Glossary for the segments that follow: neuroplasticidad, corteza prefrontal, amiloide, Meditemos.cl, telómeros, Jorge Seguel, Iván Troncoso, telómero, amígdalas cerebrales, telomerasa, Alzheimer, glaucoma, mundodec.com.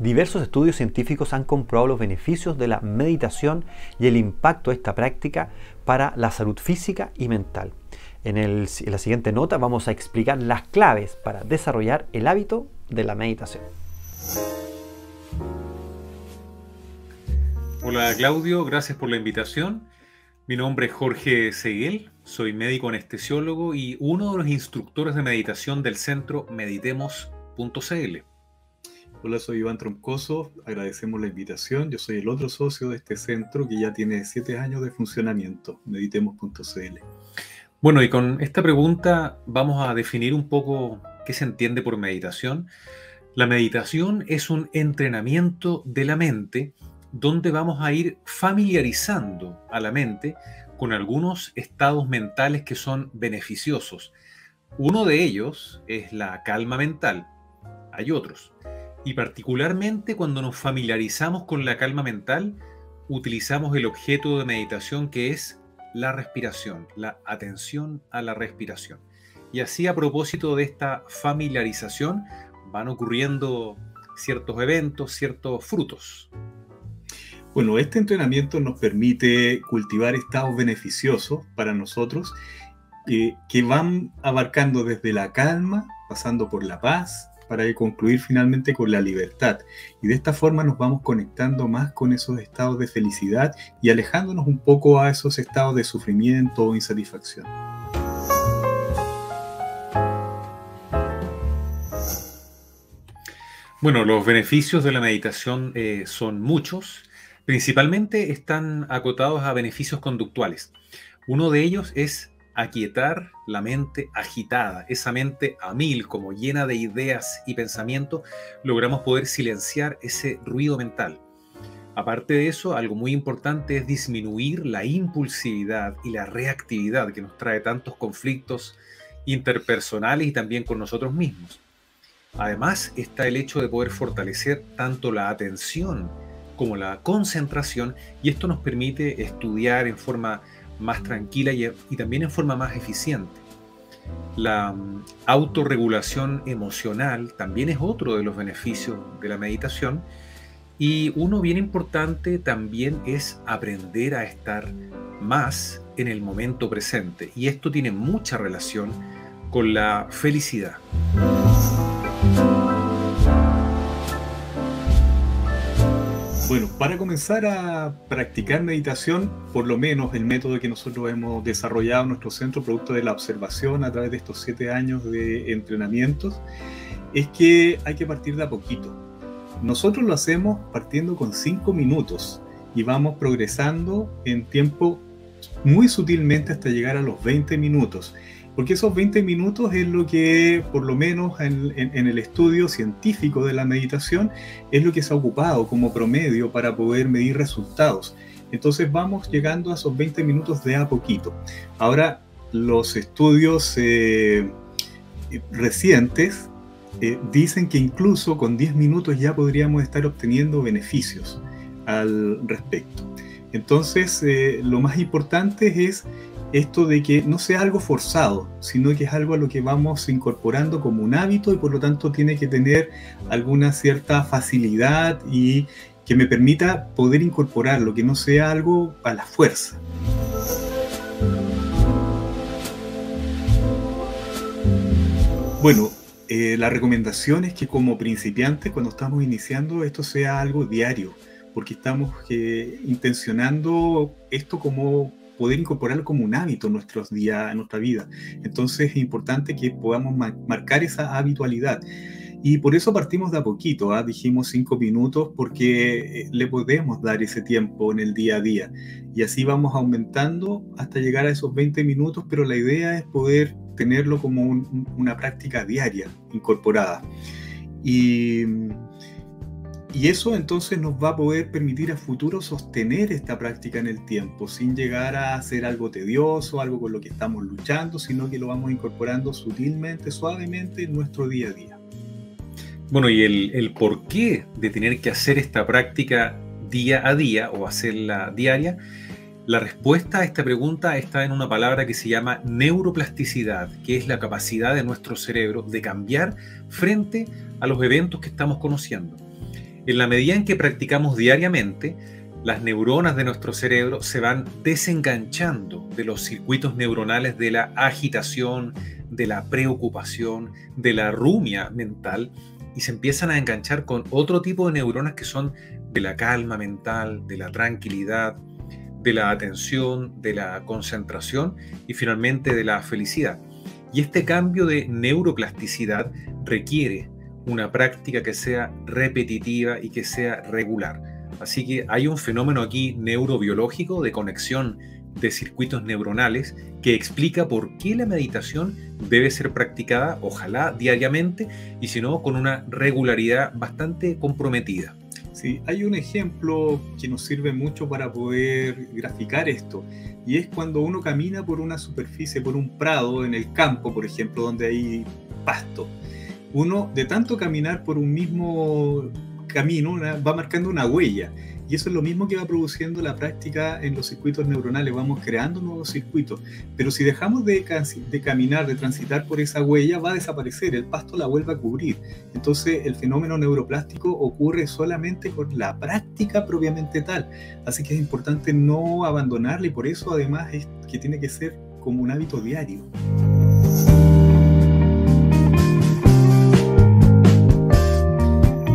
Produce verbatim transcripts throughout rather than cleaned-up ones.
Diversos estudios científicos han comprobado los beneficios de la meditación y el impacto de esta práctica para la salud física y mental. En, el, en la siguiente nota vamos a explicar las claves para desarrollar el hábito de la meditación. Hola Claudio, gracias por la invitación. Mi nombre es Jorge Seguel, soy médico anestesiólogo y uno de los instructores de meditación del centro Meditemos punto c l. Hola, soy Iván Troncoso, agradecemos la invitación. Yo soy el otro socio de este centro que ya tiene siete años de funcionamiento, Meditemos punto c l. Bueno, y con esta pregunta vamos a definir un poco qué se entiende por meditación. La meditación es un entrenamiento de la mente donde vamos a ir familiarizando a la mente con algunos estados mentales que son beneficiosos. Uno de ellos es la calma mental, hay otros. Y particularmente cuando nos familiarizamos con la calma mental, utilizamos el objeto de meditación que es la respiración, la atención a la respiración. Y así, a propósito de esta familiarización, van ocurriendo ciertos eventos, ciertos frutos. Bueno, este entrenamiento nos permite cultivar estados beneficiosos para nosotros eh, que van abarcando desde la calma, pasando por la paz, para concluir finalmente con la libertad. Y de esta forma nos vamos conectando más con esos estados de felicidad y alejándonos un poco a esos estados de sufrimiento o insatisfacción. Bueno, los beneficios de la meditación eh, son muchos. Principalmente están acotados a beneficios conductuales. Uno de ellos es aquietar la mente agitada, esa mente a mil, como llena de ideas y pensamientos, logramos poder silenciar ese ruido mental. Aparte de eso, algo muy importante es disminuir la impulsividad y la reactividad que nos trae tantos conflictos interpersonales y también con nosotros mismos. Además, está el hecho de poder fortalecer tanto la atención como la concentración, y esto nos permite estudiar en forma más tranquila y, y también en forma más eficiente. La um, autorregulación emocional también es otro de los beneficios de la meditación, y uno bien importante también es aprender a estar más en el momento presente, y esto tiene mucha relación con la felicidad. Bueno, para comenzar a practicar meditación, por lo menos el método que nosotros hemos desarrollado en nuestro centro, producto de la observación a través de estos siete años de entrenamientos, es que hay que partir de a poquito. Nosotros lo hacemos partiendo con cinco minutos y vamos progresando en tiempo muy sutilmente hasta llegar a los veinte minutos. Porque esos veinte minutos es lo que, por lo menos en, en, en el estudio científico de la meditación, es lo que se ha ocupado como promedio para poder medir resultados. Entonces vamos llegando a esos veinte minutos de a poquito. Ahora, los estudios eh, recientes eh, dicen que incluso con diez minutos ya podríamos estar obteniendo beneficios al respecto. Entonces, eh, lo más importante es esto de que no sea algo forzado, sino que es algo a lo que vamos incorporando como un hábito, y por lo tanto tiene que tener alguna cierta facilidad y que me permita poder incorporarlo, que no sea algo a la fuerza. Bueno, eh, la recomendación es que como principiantes, cuando estamos iniciando, esto sea algo diario, porque estamos eh, intencionando esto como poder incorporarlo como un hábito en, nuestros días, en nuestra vida. Entonces es importante que podamos marcar esa habitualidad. Y por eso partimos de a poquito, ¿eh? Dijimos cinco minutos porque le podemos dar ese tiempo en el día a día. Y así vamos aumentando hasta llegar a esos veinte minutos, pero la idea es poder tenerlo como un, una práctica diaria incorporada. Y... Y eso entonces nos va a poder permitir a futuro sostener esta práctica en el tiempo, sin llegar a hacer algo tedioso, algo con lo que estamos luchando, sino que lo vamos incorporando sutilmente, suavemente en nuestro día a día. Bueno, y el, el porqué de tener que hacer esta práctica día a día o hacerla diaria, la respuesta a esta pregunta está en una palabra que se llama neuroplasticidad, que es la capacidad de nuestro cerebro de cambiar frente a los eventos que estamos conociendo. En la medida en que practicamos diariamente, las neuronas de nuestro cerebro se van desenganchando de los circuitos neuronales de la agitación, de la preocupación, de la rumia mental, y se empiezan a enganchar con otro tipo de neuronas que son de la calma mental, de la tranquilidad, de la atención, de la concentración y finalmente de la felicidad. Y este cambio de neuroplasticidad requiere una práctica que sea repetitiva y que sea regular. Así que hay un fenómeno aquí neurobiológico de conexión de circuitos neuronales que explica por qué la meditación debe ser practicada, ojalá diariamente, y si no, con una regularidad bastante comprometida. Sí, hay un ejemplo que nos sirve mucho para poder graficar esto, y es cuando uno camina por una superficie, por un prado en el campo, por ejemplo, donde hay pasto. Uno, de tanto caminar por un mismo camino, una, va marcando una huella, y eso es lo mismo que va produciendo la práctica en los circuitos neuronales. Vamos creando nuevos circuitos, pero si dejamos de, de caminar, de transitar por esa huella, va a desaparecer, el pasto la vuelve a cubrir. Entonces el fenómeno neuroplástico ocurre solamente con la práctica propiamente tal, así que es importante no abandonarla, y por eso además es que tiene que ser como un hábito diario.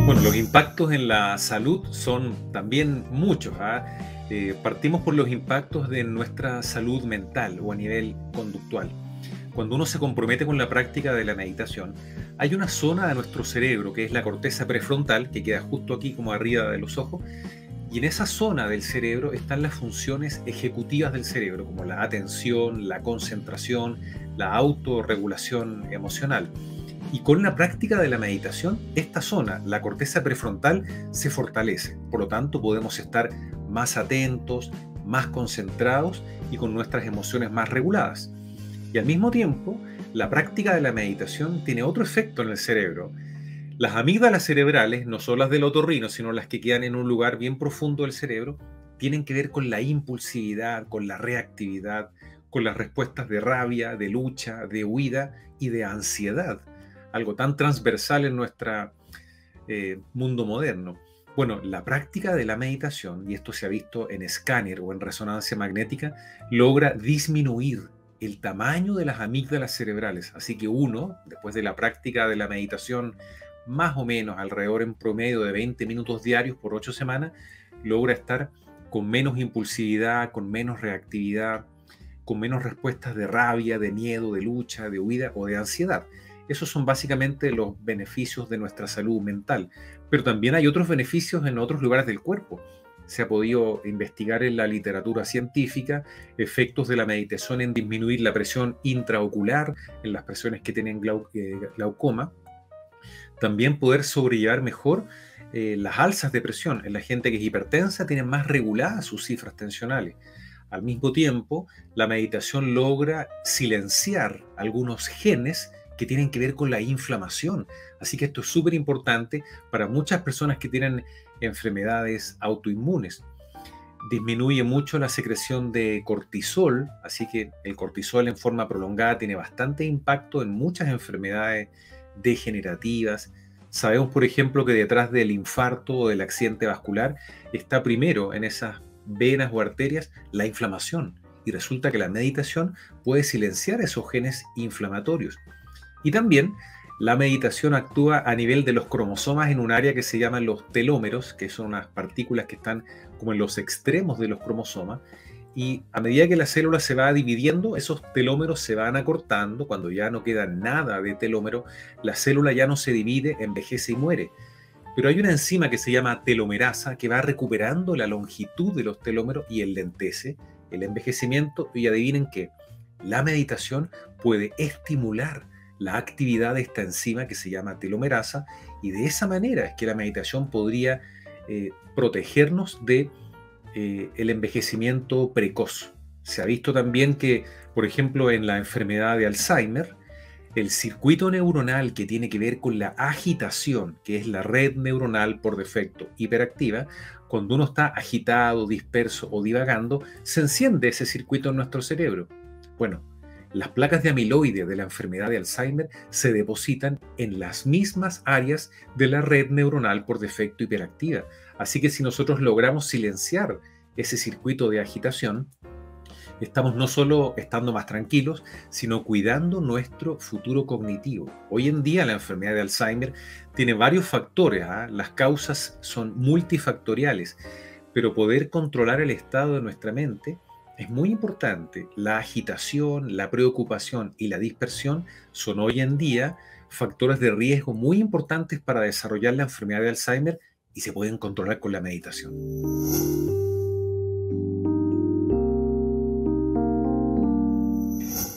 Bueno, los impactos en la salud son también muchos, ¿eh? Eh, partimos por los impactos de nuestra salud mental o a nivel conductual. Cuando uno se compromete con la práctica de la meditación, hay una zona de nuestro cerebro que es la corteza prefrontal, que queda justo aquí como arriba de los ojos, y en esa zona del cerebro están las funciones ejecutivas del cerebro, como la atención, la concentración, la autorregulación emocional. Y con la práctica de la meditación, esta zona, la corteza prefrontal, se fortalece. Por lo tanto, podemos estar más atentos, más concentrados y con nuestras emociones más reguladas. Y al mismo tiempo, la práctica de la meditación tiene otro efecto en el cerebro. Las amígdalas cerebrales, no son las del otorrino, sino las que quedan en un lugar bien profundo del cerebro, tienen que ver con la impulsividad, con la reactividad, con las respuestas de rabia, de lucha, de huida y de ansiedad. Algo tan transversal en nuestro eh, mundo moderno. Bueno, la práctica de la meditación, y esto se ha visto en escáner o en resonancia magnética, logra disminuir el tamaño de las amígdalas cerebrales. Así que uno, después de la práctica de la meditación, más o menos alrededor en promedio de veinte minutos diarios por ocho semanas, logra estar con menos impulsividad, con menos reactividad, con menos respuestas de rabia, de miedo, de lucha, de huida o de ansiedad. Esos son básicamente los beneficios de nuestra salud mental. Pero también hay otros beneficios en otros lugares del cuerpo. Se ha podido investigar en la literatura científica efectos de la meditación en disminuir la presión intraocular en las personas que tienen glau- eh, glaucoma. También poder sobrellevar mejor eh, las alzas de presión. En la gente que es hipertensa tienen más reguladas sus cifras tensionales. Al mismo tiempo, la meditación logra silenciar algunos genes que tienen que ver con la inflamación. Así que esto es súper importante para muchas personas que tienen enfermedades autoinmunes. Disminuye mucho la secreción de cortisol, así que el cortisol en forma prolongada tiene bastante impacto en muchas enfermedades degenerativas. Sabemos, por ejemplo, que detrás del infarto o del accidente vascular está primero en esas venas o arterias la inflamación. Y resulta que la meditación puede silenciar esos genes inflamatorios. Y también la meditación actúa a nivel de los cromosomas en un área que se llaman los telómeros, que son unas partículas que están como en los extremos de los cromosomas. Y a medida que la célula se va dividiendo, esos telómeros se van acortando. Cuando ya no queda nada de telómero, la célula ya no se divide, envejece y muere. Pero hay una enzima que se llama telomerasa que va recuperando la longitud de los telómeros y enlentece el envejecimiento. Y adivinen qué, la meditación puede estimular la actividad de esta enzima que se llama telomerasa, y de esa manera es que la meditación podría eh, protegernos de eh, el envejecimiento precoz. Se ha visto también que, por ejemplo, en la enfermedad de Alzheimer, el circuito neuronal que tiene que ver con la agitación, que es la red neuronal por defecto hiperactiva, cuando uno está agitado, disperso o divagando, se enciende ese circuito en nuestro cerebro. Bueno, Las placas de amiloide de la enfermedad de Alzheimer se depositan en las mismas áreas de la red neuronal por defecto hiperactiva. Así que si nosotros logramos silenciar ese circuito de agitación, estamos no solo estando más tranquilos, sino cuidando nuestro futuro cognitivo. Hoy en día la enfermedad de Alzheimer tiene varios factores, ¿eh? Las causas son multifactoriales, pero poder controlar el estado de nuestra mente es muy importante. La agitación, la preocupación y la dispersión son hoy en día factores de riesgo muy importantes para desarrollar la enfermedad de Alzheimer y se pueden controlar con la meditación.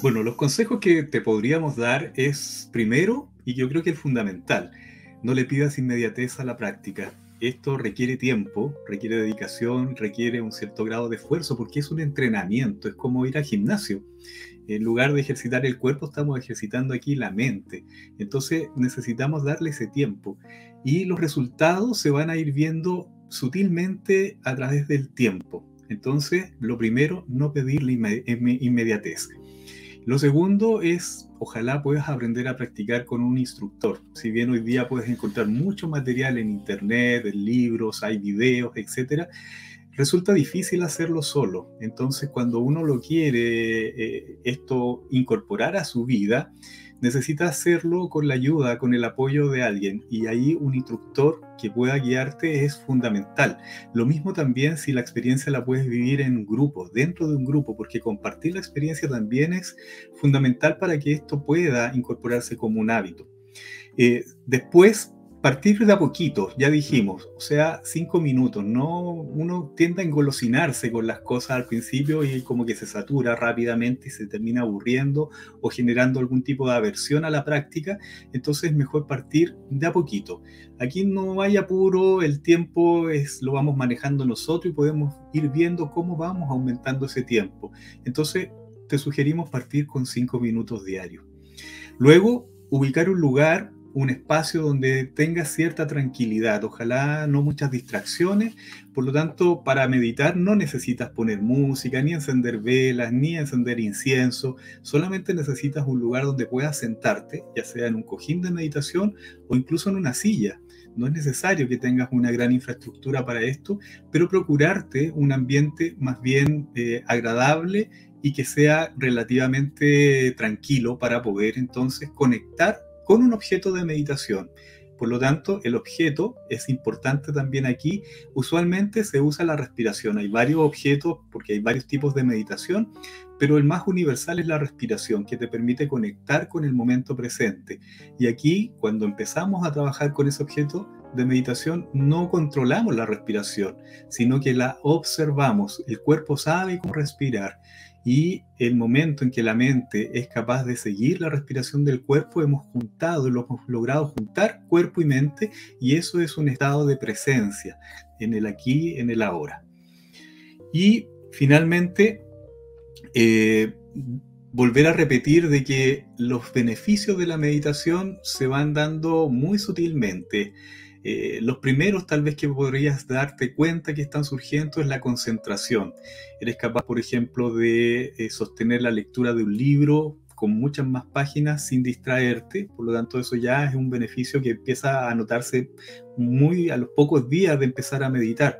Bueno, los consejos que te podríamos dar es, primero, y yo creo que es fundamental, no le pidas inmediatez a la práctica. Esto requiere tiempo, requiere dedicación, requiere un cierto grado de esfuerzo, porque es un entrenamiento, es como ir al gimnasio. En lugar de ejercitar el cuerpo, estamos ejercitando aquí la mente. Entonces necesitamos darle ese tiempo. Y los resultados se van a ir viendo sutilmente a través del tiempo. Entonces, lo primero, no pedirle inmediatez. Lo segundo es, ojalá puedas aprender a practicar con un instructor. Si bien hoy día puedes encontrar mucho material en internet, en libros, hay videos, etcétera, resulta difícil hacerlo solo. Entonces, cuando uno lo quiere eh, esto incorporar a su vida, necesita hacerlo con la ayuda, con el apoyo de alguien. Y ahí un instructor que pueda guiarte es fundamental. Lo mismo también si la experiencia la puedes vivir en un grupo, dentro de un grupo, porque compartir la experiencia también es fundamental para que esto pueda incorporarse como un hábito. Eh, después, partir de a poquito, ya dijimos, o sea, cinco minutos. No, uno tiende a engolosinarse con las cosas al principio y como que se satura rápidamente y se termina aburriendo o generando algún tipo de aversión a la práctica. Entonces es mejor partir de a poquito. Aquí no hay apuro, el tiempo es, lo vamos manejando nosotros y podemos ir viendo cómo vamos aumentando ese tiempo. Entonces te sugerimos partir con cinco minutos diarios. Luego, ubicar un lugar, un espacio donde tenga cierta tranquilidad, ojalá no muchas distracciones. Por lo tanto, para meditar no necesitas poner música, ni encender velas, ni encender incienso, solamente necesitas un lugar donde puedas sentarte, ya sea en un cojín de meditación o incluso en una silla. No es necesario que tengas una gran infraestructura para esto, pero procurarte un ambiente más bien eh, agradable y que sea relativamente tranquilo para poder entonces conectar con un objeto de meditación. Por lo tanto, el objeto es importante también aquí. Usualmente se usa la respiración. Hay varios objetos porque hay varios tipos de meditación, pero el más universal es la respiración, que te permite conectar con el momento presente. Y aquí, cuando empezamos a trabajar con ese objeto de meditación, no controlamos la respiración, sino que la observamos. El cuerpo sabe cómo respirar. Y el momento en que la mente es capaz de seguir la respiración del cuerpo, hemos juntado, lo hemos logrado juntar cuerpo y mente, y eso es un estado de presencia en el aquí, en el ahora. Y finalmente, eh, volver a repetir de que los beneficios de la meditación se van dando muy sutilmente. Eh, los primeros tal vez que podrías darte cuenta que están surgiendo es la concentración. Eres capaz, por ejemplo, de eh, sostener la lectura de un libro con muchas más páginas sin distraerte. Por lo tanto, eso ya es un beneficio que empieza a notarse muy a los pocos días de empezar a meditar.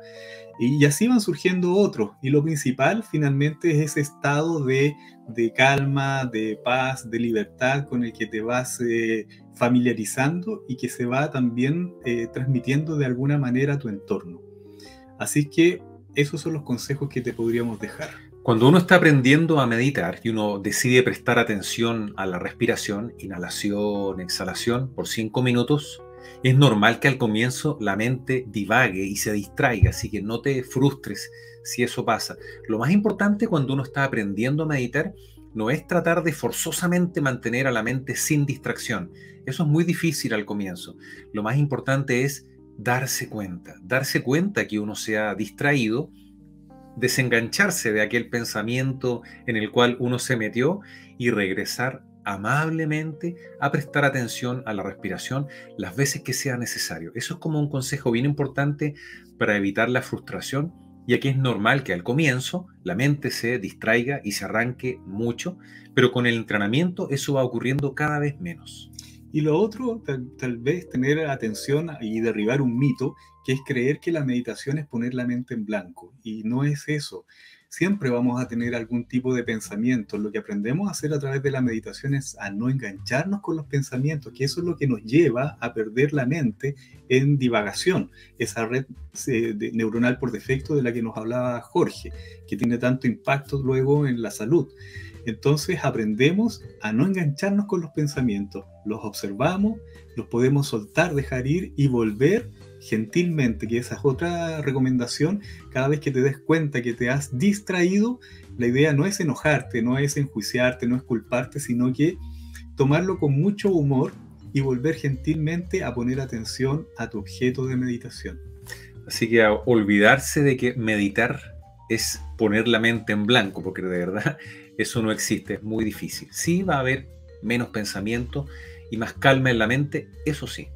Y así van surgiendo otros. Y lo principal, finalmente, es ese estado de, de calma, de paz, de libertad con el que te vas eh, familiarizando y que se va también eh, transmitiendo de alguna manera a tu entorno. Así que esos son los consejos que te podríamos dejar. Cuando uno está aprendiendo a meditar y uno decide prestar atención a la respiración, inhalación, exhalación, por cinco minutos, es normal que al comienzo la mente divague y se distraiga, así que no te frustres si eso pasa. Lo más importante cuando uno está aprendiendo a meditar no es tratar de forzosamente mantener a la mente sin distracción. Eso es muy difícil al comienzo. Lo más importante es darse cuenta, darse cuenta que uno se ha distraído, desengancharse de aquel pensamiento en el cual uno se metió y regresar amablemente a prestar atención a la respiración las veces que sea necesario. Eso es como un consejo bien importante para evitar la frustración ya que es normal que al comienzo la mente se distraiga y se arranque mucho, pero con el entrenamiento eso va ocurriendo cada vez menos. Y lo otro, tal, tal vez tener atención y derribar un mito, que es creer que la meditación es poner la mente en blanco, y no es eso. Siempre vamos a tener algún tipo de pensamiento. Lo que aprendemos a hacer a través de la meditación es a no engancharnos con los pensamientos, que eso es lo que nos lleva a perder la mente en divagación, esa red eh, de, neuronal por defecto de la que nos hablaba Jorge, que tiene tanto impacto luego en la salud. Entonces aprendemos a no engancharnos con los pensamientos, los observamos, los podemos soltar, dejar ir y volver gentilmente, que esa es otra recomendación. Cada vez que te des cuenta que te has distraído, la idea no es enojarte, no es enjuiciarte, no es culparte, sino que tomarlo con mucho humor y volver gentilmente a poner atención a tu objeto de meditación. Así que a olvidarse de que meditar es poner la mente en blanco, porque de verdad eso no existe, es muy difícil. Sí va a haber menos pensamiento y más calma en la mente, eso sí.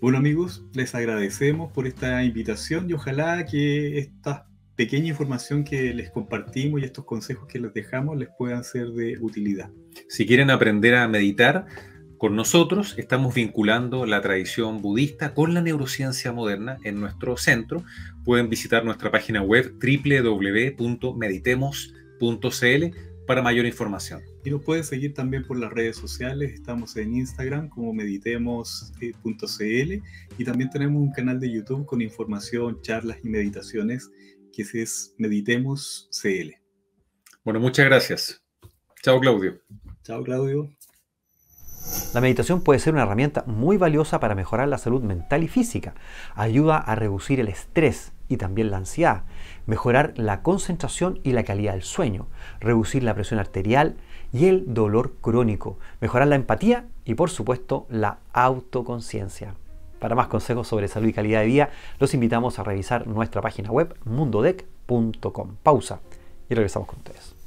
Bueno, amigos, les agradecemos por esta invitación y ojalá que esta pequeña información que les compartimos y estos consejos que les dejamos les puedan ser de utilidad. Si quieren aprender a meditar con nosotros, estamos vinculando la tradición budista con la neurociencia moderna en nuestro centro. Pueden visitar nuestra página web doble u doble u doble u punto meditemos punto c l para mayor información. Y nos pueden seguir también por las redes sociales. Estamos en Instagram como meditemos punto c l y también tenemos un canal de YouTube con información, charlas y meditaciones, que es Meditemos punto c l. Bueno, muchas gracias. Chao, Claudio. Chao, Claudio. La meditación puede ser una herramienta muy valiosa para mejorar la salud mental y física. Ayuda a reducir el estrés y también la ansiedad, mejorar la concentración y la calidad del sueño, reducir la presión arterial y el dolor crónico, mejorar la empatía y, por supuesto, la autoconciencia. Para más consejos sobre salud y calidad de vida, los invitamos a revisar nuestra página web mundodec punto com. Pausa y regresamos con ustedes.